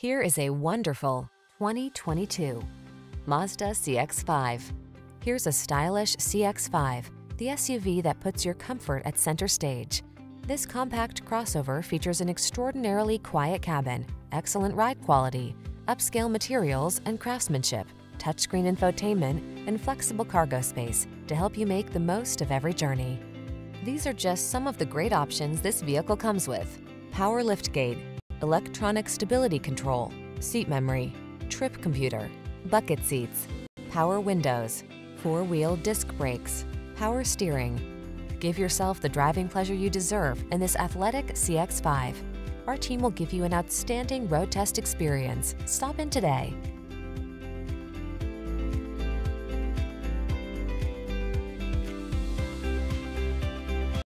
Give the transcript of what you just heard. Here is a wonderful 2022 Mazda CX-5. Here's a stylish CX-5, the SUV that puts your comfort at center stage. This compact crossover features an extraordinarily quiet cabin, excellent ride quality, upscale materials and craftsmanship, touchscreen infotainment, and flexible cargo space to help you make the most of every journey. These are just some of the great options this vehicle comes with: power liftgate, electronic stability control, seat memory, trip computer, bucket seats, power windows, four-wheel disc brakes, power steering. Give yourself the driving pleasure you deserve in this athletic CX-5. Our team will give you an outstanding road test experience. Stop in today.